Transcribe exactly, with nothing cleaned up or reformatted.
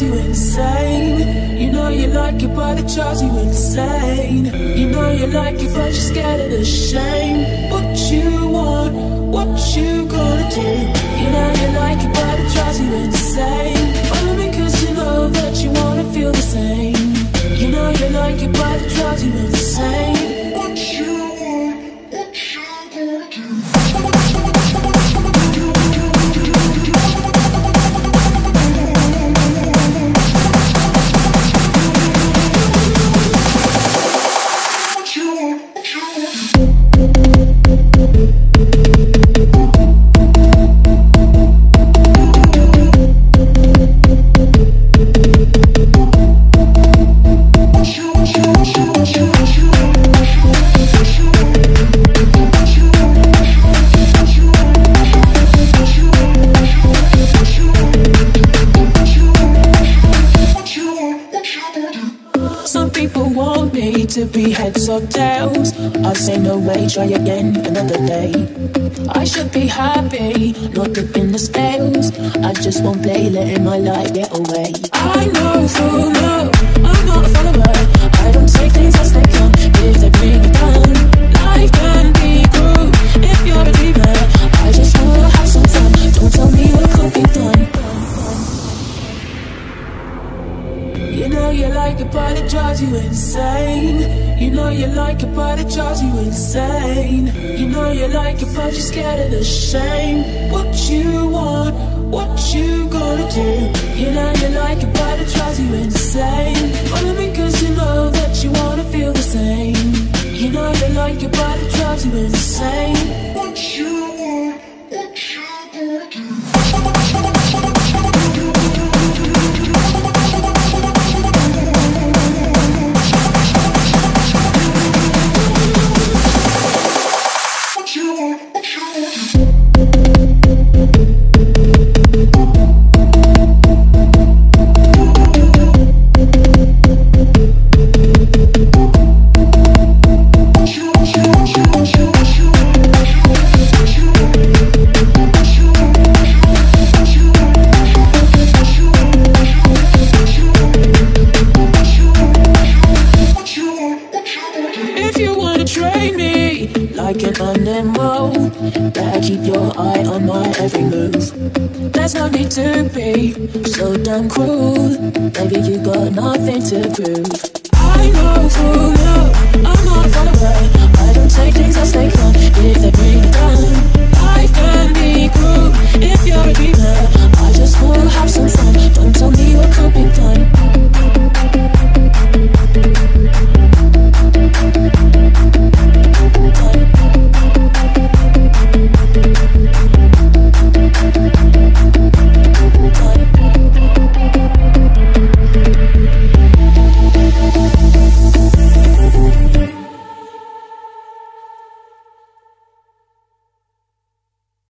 drives you insane. You know you like it, but it drives you insane. You know you like it, but you're scared of the shame. What you want, what you gonna do? You know you like it, but it drives you insane. Only because you know that you wanna feel the same. You know you like it, but it drives you insane. What you want, what you gonna do? To be heads or tails, I say no way, try again another day. I should be happy, not dipping the scales. I just won't play, letting my life get away. I know full well, I'm not a follower. I don't take things as they come, if they bring it down. Life can be cruel if you're a dreamer. I just wanna have some fun, don't tell me what could be done. You know you like it, but it drives you insane. You know you like it, but it drives you insane. You know you like it, but you're scared of the shame. What you want, what you gonna do? You know you like it, but it drives you insane. Only because you know that you wanna feel the same. You know you like it, but it drives you insane. What you want, what you gonna do? So damn cruel, baby, you got nothing to prove. I know full well, I'm not a follower. I don't take things as they come, if they bring it down.